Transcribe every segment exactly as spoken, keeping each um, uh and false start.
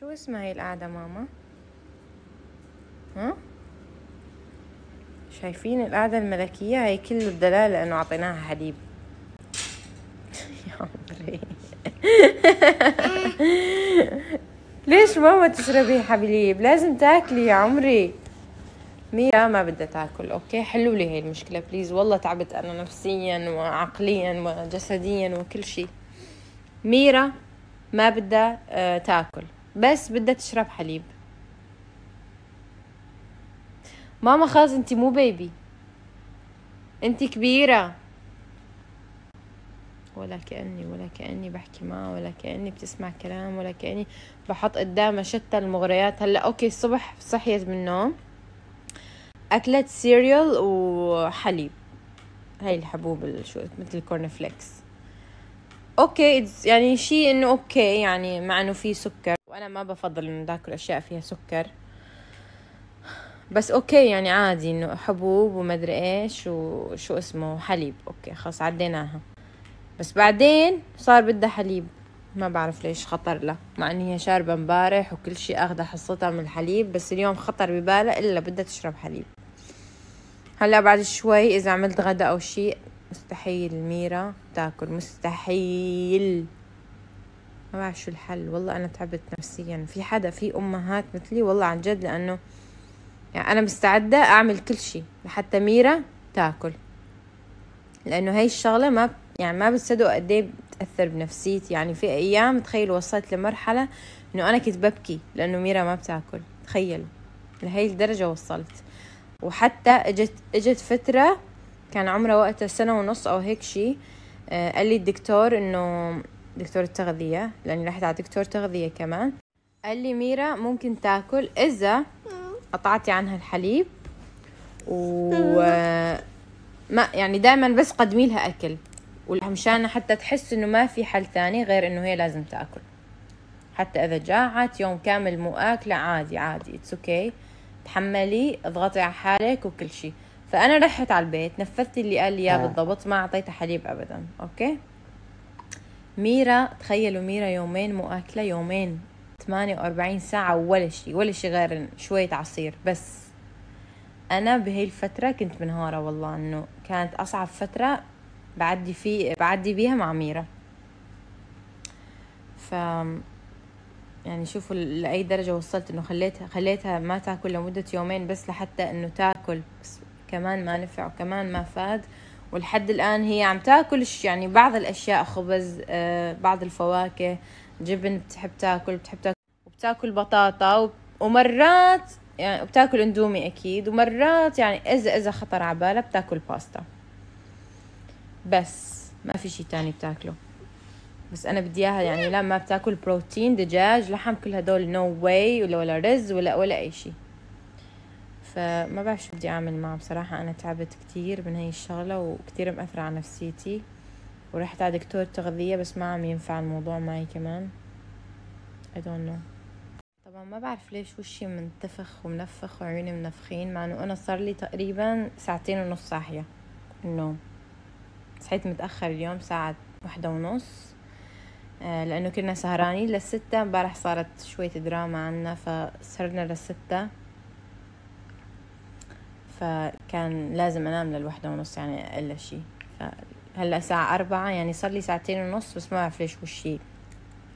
شو اسمها هي القعدة ماما؟ ها؟ شايفين القعدة الملكية؟ هي كله الدلالة انه عطيناها حليب. يا عمري ليش ماما تشربي حليب؟ لازم تاكلي يا عمري. ميرا ما بدها تاكل، اوكي حلوا لي هي المشكلة بليز، والله تعبت انا نفسيا وعقليا وجسديا وكل شيء. ميرا ما بدها تاكل، بس بدها تشرب حليب. ماما خلاص انتي مو بيبي، انتي كبيرة. ولا كأني ولا كأني بحكي معه، ولا كأني بتسمع كلام، ولا كأني بحط قدامها شتى المغريات. هلا اوكي الصبح صحيت من النوم اكلت سيريال وحليب، هاي الحبوب شو مثل الكورن فليكس. اوكي يعني شيء انه اوكي، يعني مع انه في سكر وانا ما بفضل انه باكل اشياء فيها سكر، بس اوكي يعني عادي انه حبوب ومدري ايش وشو اسمه حليب. اوكي خلاص عديناها، بس بعدين صار بدها حليب، ما بعرف ليش خطر له، مع ان هي شاربه امبارح وكل شيء اخذه حصتها من الحليب، بس اليوم خطر ببالها الا بدها تشرب حليب. هلا بعد شوي اذا عملت غدا او شيء مستحيل ميرا تاكل، مستحيل. ما بعرف شو الحل، والله انا تعبت نفسيا. في حدا في امهات مثلي؟ والله عن جد، لانه يعني انا مستعده اعمل كل شيء لحتى ميرا تاكل، لانه هاي الشغله ما يعني ما بتصدقوا قد ايه بتاثر بنفسيتي. يعني في ايام تخيل وصلت لمرحله انه انا كنت ببكي لانه ميرا ما بتاكل، تخيلوا لهي الدرجه وصلت. وحتى اجت اجت فتره كان عمرها وقتها سنه ونص او هيك شيء، آه قال لي الدكتور، انه دكتور التغذيه لاني رحت على دكتور تغذيه كمان، قال لي ميرا ممكن تاكل اذا قطعتي عنها الحليب و ما يعني دائما بس قدمي لها اكل، ومشان حتى تحس انه ما في حل ثاني غير انه هي لازم تاكل، حتى اذا جاعت يوم كامل مو اكله عادي عادي، اتس اوكي تحملي، اضغطي على حالك وكل شيء. فانا رحت على البيت نفذت اللي قال لي اياه بالضبط، ما اعطيتها حليب ابدا. اوكي ميرا تخيلوا ميرا يومين مو اكله، يومين ثمانية وأربعين ساعه ولا شيء ولا شيء غير شويه عصير بس. انا بهي الفتره كنت منهاره والله، انه كانت اصعب فتره بعدي في بعدي بيها مع ميرا. ف يعني شوفوا لاي درجه وصلت، انه خليتها خليتها ما تاكل لمده يومين بس لحتى انه تاكل، بس كمان ما نفع وكمان ما فاد. ولحد الان هي عم تاكل يعني بعض الاشياء، خبز، بعض الفواكه، جبن بتحب تاكل، بتحب تاكل وبتاكل بطاطا، ومرات يعني بتاكل اندومي اكيد، ومرات يعني اذا اذا خطر على بالها بتاكل باستا، بس ما في شيء تاني بتاكله. بس انا بدي اياها يعني لا ما بتاكل بروتين، دجاج، لحم، كل هدول نو واي، ولا ولا رز ولا ولا اي شيء. فما بعرف شو بدي اعمل معه بصراحه، انا تعبت كثير من هي الشغله وكثير مأثره على نفسيتي، ورحت على دكتور تغذيه بس ما عم ينفع الموضوع معي كمان. I don't know. طبعا ما بعرف ليش وشي منتفخ ومنفخ وعيوني منفخين، مع انه انا صار لي تقريبا ساعتين ونص صاحيه النوم. صحيت متأخر اليوم ساعة واحدة ونص لأنه كنا سهرانين للستة، امبارح صارت شوية دراما عنا فسهرنا للستة، فكان لازم أنام للوحدة ونص يعني أقل شي. هلا ساعة أربعة يعني صار لي ساعتين ونص، بس ما بعرف ليش وشي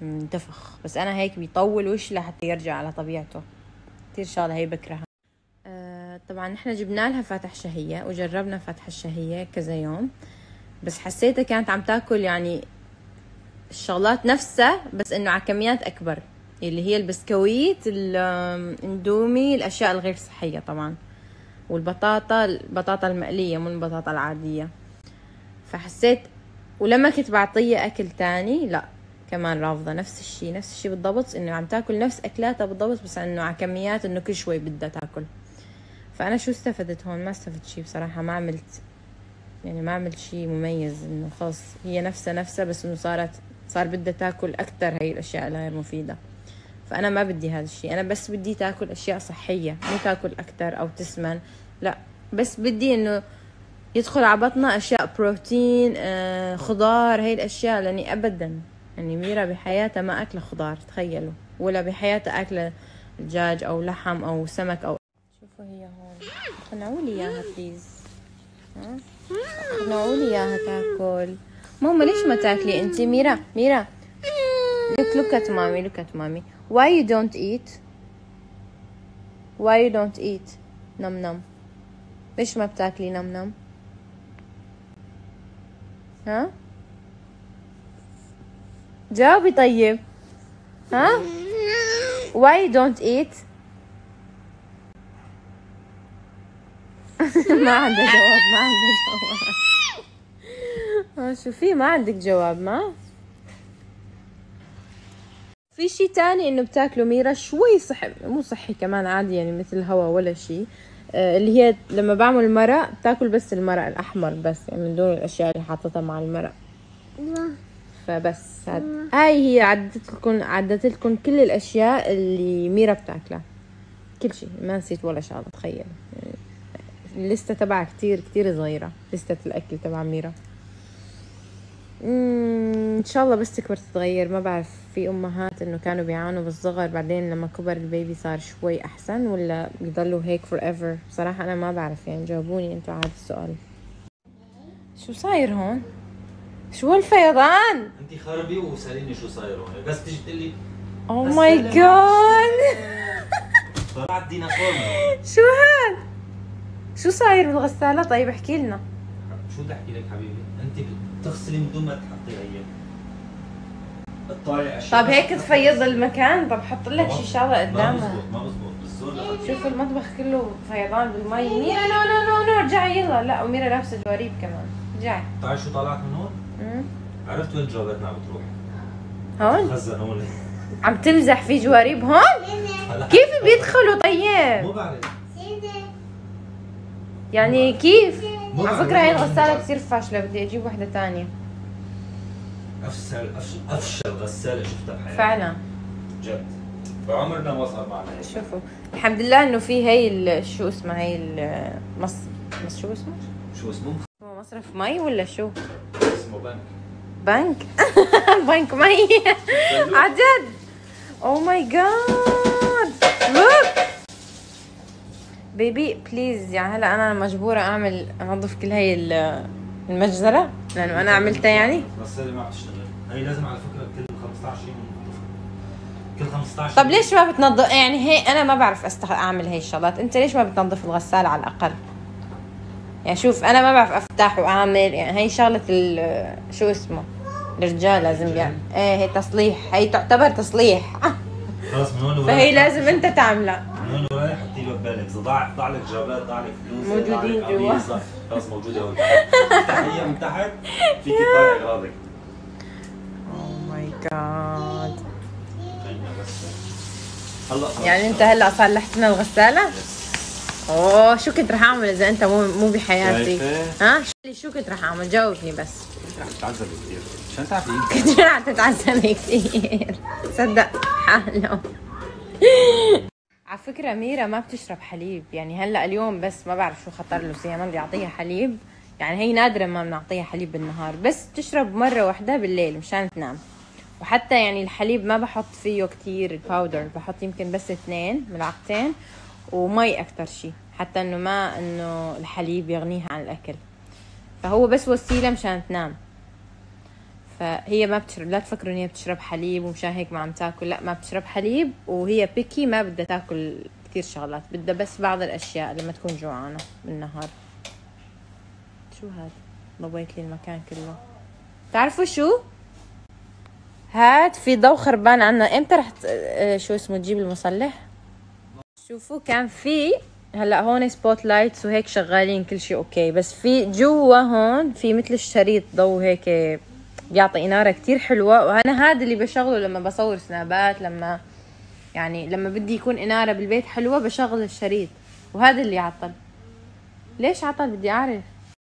منتفخ، بس أنا هيك بيطول وشي لحتى يرجع على طبيعته. كتير شغلة هي بكرهها. أه طبعا نحنا جبنا لها فاتح شهية وجربنا فاتح الشهية كذا يوم، بس حسيتها كانت عم تاكل يعني الشغلات نفسها بس انه على كميات اكبر، اللي هي البسكويت، الاندومي، الاشياء الغير صحيه طبعا، والبطاطا، البطاطا المقليه مو البطاطا العاديه. فحسيت ولما كنت بعطيها اكل تاني لا كمان رافضه نفس الشيء نفس الشيء بالضبط، انه عم تاكل نفس اكلاتها بالضبط بس انه على كميات انه كل شوي بدها تاكل. فانا شو استفدت هون؟ ما استفدت شيء بصراحه، ما عملت يعني ما عملت شيء مميز، انه خلص هي نفسها نفسها بس انه صارت صار بدها تاكل اكثر هي الاشياء الغير مفيده. فانا ما بدي هذا الشيء، انا بس بدي تاكل اشياء صحيه، مو تاكل اكثر او تسمن، لا بس بدي انه يدخل على بطنها اشياء بروتين، آه خضار، هي الاشياء، لاني ابدا يعني ميرا بحياتها ما اكل خضار، تخيلوا. ولا بحياتها أكلة دجاج أو لحم أو سمك أو. شوفوا هي هون، اقنعوا لي إياها بليز، ها اقنعوا لي إياها تاكل. ماما ليش ما تاكلي أنتي؟ ميرا ميرا look look at mommy look at mommy. Why you don't eat? Why you don't eat? نم نم. ليش ما بتاكلي نم نم؟ ها؟ جاوبي طيب. ها؟ Why you don't eat؟ ما عندها جواب، ما عندها جواب. ها شوفي ما عندك جواب ما؟ في شي تاني انه بتاكله ميرا شوي صح، مو صحي كمان عادي يعني مثل الهوا ولا شي، اللي هي لما بعمل مرق بتاكل بس المرق الاحمر بس يعني من دون الاشياء اللي حاطتها مع المرق. فبس هاد. هاي هي عدت لكم عدت لكم كل الاشياء اللي ميرا بتاكلها، كل شيء ما نسيت ولا شغله. تخيل اللسته تبعها كتير كتير صغيره، لسته الاكل تبع ميرا. اممم ان شاء الله بس تكبر تتغير. ما بعرف في امهات انه كانوا بيعانوا بالصغر بعدين لما كبر البيبي صار شوي احسن، ولا بيضلوا هيك فور ايفر. بصراحه انا ما بعرف يعني، جاوبوني انتوا على هذا السؤال. شو صاير هون؟ شو هالفيضان؟ انت خربي وساليني شو صاير هون، بس تجي تقول لي او ماي جاد طلعت ديناصور. شو هاد؟ شو صاير بالغساله؟ طيب احكي لنا. شو بدي احكي لك حبيبي؟ انت بتغسلي من دون ما تحطي غير تطالع اشياء. طب هيك تفيض المكان، طب حط لك شي شغله قدامها. ما بزبط بالزور. شوف المطبخ كله فيضان بالمي. ميرا نو نو نو نو ارجعي يلا. لا وميرا لابسه جواريب كمان. ارجعي. تعالي شو طلعت من هون؟ امم عرفت وين جواباتنا عم بتروح؟ هون؟ بتخزن هون. عم تمزح في جواريب هون؟ كيف بيدخلوا طيب؟ مو بعرف. يعني كيف؟ على فكرة هاي الغسالة كثير فاشلة، بدي اجيب وحدة ثانية. افشل افشل افشل غسالة شفتها بحياتي فعلا جد، بعمرنا ما صار معنا هيك. شوفوا الحمد لله انه في هي شو اسمها هي المص مص شو اسمه؟ شو اسمه؟ هو مصرف مي ولا شو؟ اسمه بنك بنك بنك مي عن جد. او ماي جاد لوك بيبي بليز، يعني هلا انا مجبوره اعمل انظف كل هي المجزره لانه انا عملتها يعني. بس اللي ما بتشتغل هي لازم على فكره كل خمسطعش يوم كل خمسطعش. طب ليش ما بتنظف يعني؟ هي انا ما بعرف استغل اعمل هي الشغلات. انت ليش ما بتنظف الغساله على الاقل؟ يعني شوف انا ما بعرف افتح واعمل، يعني هي شغله شو اسمه الرجال لازم يعني ايه، هي تصليح، هي تعتبر تصليح خلص من هون. فهي لازم انت تعملها من هون ورايح. حطي له ببالك ضاع ضاع لك جرابات، ضاع لك فلوس، موجودين جوا خلص موجوده هون تحيه من تحت فيك تطلعي اغراضك. اوه ماي جاد هلا يعني انت هلا صلحت لنا الغساله؟ اوه شو كنت رح اعمل اذا انت مو مو بحياتي؟ ها شو كنت رح اعمل؟ جاوبني بس. كنت رح تتعذبي كثير عشان تعرفي. كنت رح تتعذبي كثير صدق حاله. على فكرة ميرا ما بتشرب حليب، يعني هلا اليوم بس ما بعرف شو خطر له سيامند يعطيها حليب، يعني هي نادرا ما بنعطيها حليب بالنهار، بس بتشرب مرة واحدة بالليل مشان تنام. وحتى يعني الحليب ما بحط فيه كثير الباودر، بحط يمكن بس اثنين ملعقتين ومي أكثر شيء، حتى إنه ما إنه الحليب يغنيها عن الأكل. فهو بس وسيلة مشان تنام. فهي ما بتشرب، لا تفكروا ان هي بتشرب حليب ومشان هيك ما عم تاكل، لا ما بتشرب حليب، وهي بيكي ما بدها تاكل كثير شغلات، بدها بس بعض الاشياء لما تكون جوعانه بالنهار. شو هاد؟ ضويت لي المكان كله. بتعرفوا شو؟ هاد في ضو خربان عنا، امتى رح شو اسمه تجيب المصلح؟ شوفوا كان في هلا هون سبوت لايتس وهيك شغالين كل شيء اوكي، بس في جوا هون في مثل الشريط ضو هيك بيعطي إنارة كتير حلوة، وأنا هذا اللي بشغله لما بصور سنابات، لما يعني لما بدي يكون إنارة بالبيت حلوة بشغل الشريط، وهذا اللي عطل. ليش عطل بدي أعرف؟